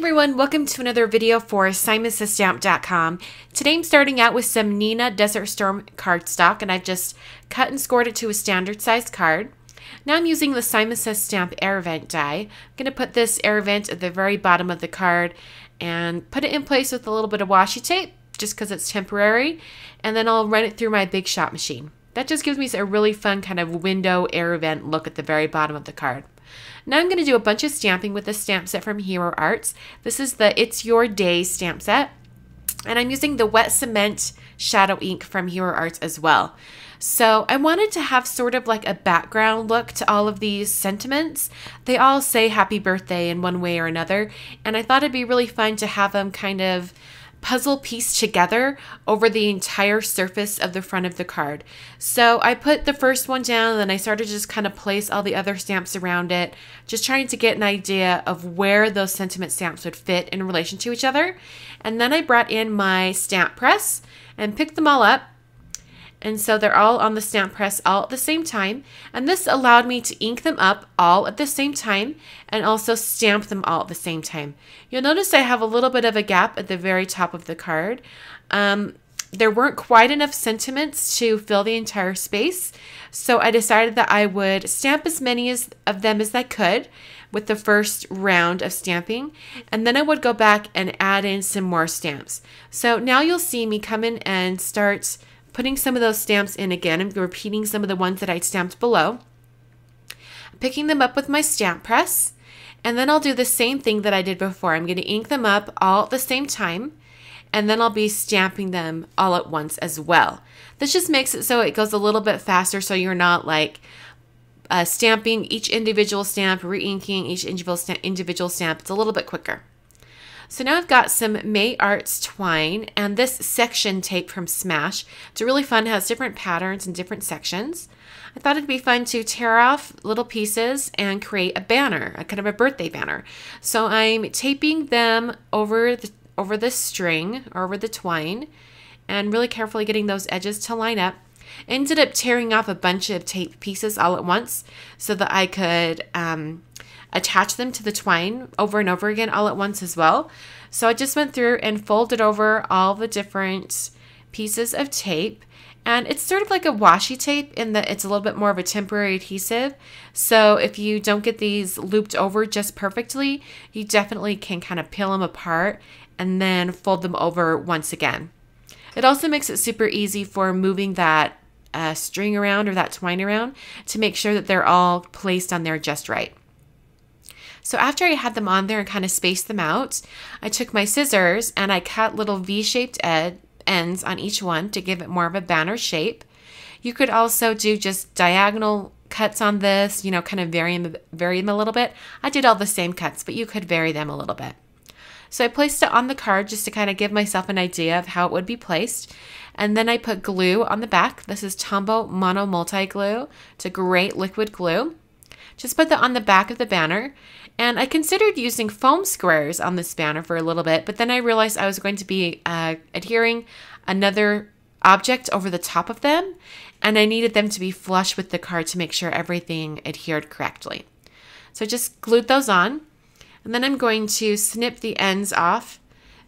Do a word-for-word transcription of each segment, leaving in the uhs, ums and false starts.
everyone, welcome to another video for simon says stamp dot com. Today I'm starting out with some Neenah Desert Storm cardstock, and I've just cut and scored it to a standard size card. Now I'm using the Simon Says Stamp Air Vent die. I'm going to put this air vent at the very bottom of the card and put it in place with a little bit of washi tape, just because it's temporary, and then I'll run it through my Big Shot machine. That just gives me a really fun kind of window air vent look at the very bottom of the card. Now I'm going to do a bunch of stamping with this stamp set from Hero Arts. This is the It's Your Day stamp set, and I'm using the Wet Cement Shadow Ink from Hero Arts as well. So I wanted to have sort of like a background look to all of these sentiments. They all say happy birthday in one way or another, and I thought it'd be really fun to have them kind of puzzle piece together over the entire surface of the front of the card. So I put the first one down, and then I started to just kind of place all the other stamps around it, just trying to get an idea of where those sentiment stamps would fit in relation to each other. And then I brought in my stamp press and picked them all up. And so they're all on the stamp press all at the same time. And this allowed me to ink them up all at the same time and also stamp them all at the same time. You'll notice I have a little bit of a gap at the very top of the card. Um, there weren't quite enough sentiments to fill the entire space, so I decided that I would stamp as many as, of them as I could with the first round of stamping, and then I would go back and add in some more stamps. So now you'll see me come in and start putting some of those stamps in again. I'm repeating some of the ones that I stamped below, picking them up with my stamp press, and then I'll do the same thing that I did before. I'm going to ink them up all at the same time, and then I'll be stamping them all at once as well. This just makes it so it goes a little bit faster, so you're not like uh, stamping each individual stamp, re-inking each individual stamp, individual stamp. It's a little bit quicker. So now I've got some May Arts twine and this section tape from Smash. It's really fun, it has different patterns and different sections. I thought it'd be fun to tear off little pieces and create a banner, a kind of a birthday banner. So I'm taping them over the, over the string, or over the twine, and really carefully getting those edges to line up. Ended up tearing off a bunch of tape pieces all at once so that I could um, attach them to the twine over and over again all at once as well. So I just went through and folded over all the different pieces of tape, and it's sort of like a washi tape in that it's a little bit more of a temporary adhesive. So if you don't get these looped over just perfectly, you definitely can kind of peel them apart and then fold them over once again. It also makes it super easy for moving that uh, string around or that twine around to make sure that they're all placed on there just right. So after I had them on there and kind of spaced them out, I took my scissors and I cut little V-shaped ed ends on each one to give it more of a banner shape. You could also do just diagonal cuts on this, you know, kind of vary them, vary them a little bit. I did all the same cuts, but you could vary them a little bit. So I placed it on the card just to kind of give myself an idea of how it would be placed. And then I put glue on the back. This is Tombow Mono Multi Glue. It's a great liquid glue. Just put that on the back of the banner. And I considered using foam squares on this banner for a little bit, but then I realized I was going to be uh, adhering another object over the top of them, and I needed them to be flush with the card to make sure everything adhered correctly. So I just glued those on, and then I'm going to snip the ends off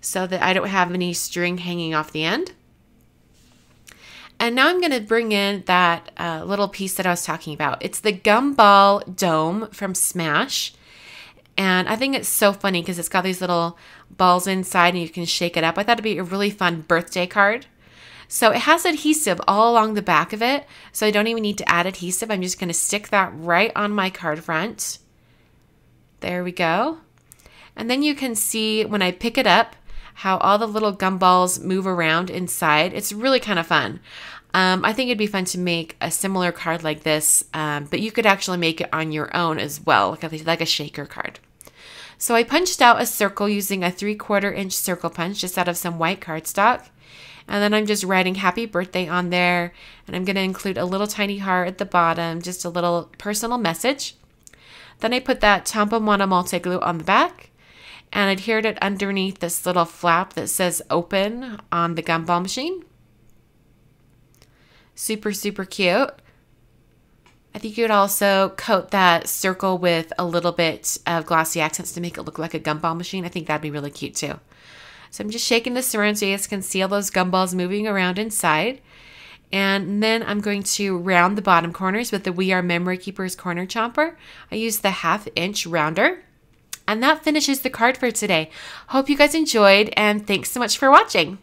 so that I don't have any string hanging off the end. And now I'm going to bring in that uh, little piece that I was talking about. It's the gumball dome from Smash. And I think it's so funny because it's got these little balls inside and you can shake it up. I thought it'd be a really fun birthday card. So it has adhesive all along the back of it, so I don't even need to add adhesive. I'm just going to stick that right on my card front. There we go. And then you can see when I pick it up how all the little gumballs move around inside. It's really kind of fun. Um, I think it'd be fun to make a similar card like this, um, but you could actually make it on your own as well, like a, like a shaker card. So I punched out a circle using a three-quarter inch circle punch just out of some white cardstock. And then I'm just writing happy birthday on there, and I'm going to include a little tiny heart at the bottom, just a little personal message. Then I put that Tombow Mono Multi Glue on the back and adhered it underneath this little flap that says open on the gumball machine. Super, super cute. I think you would also coat that circle with a little bit of glossy accents to make it look like a gumball machine. I think that'd be really cute too. So I'm just shaking the syringe so you guys can see all those gumballs moving around inside. And then I'm going to round the bottom corners with the We Are Memory Keepers Corner Chomper. I use the half inch rounder. And that finishes the card for today. Hope you guys enjoyed, and thanks so much for watching.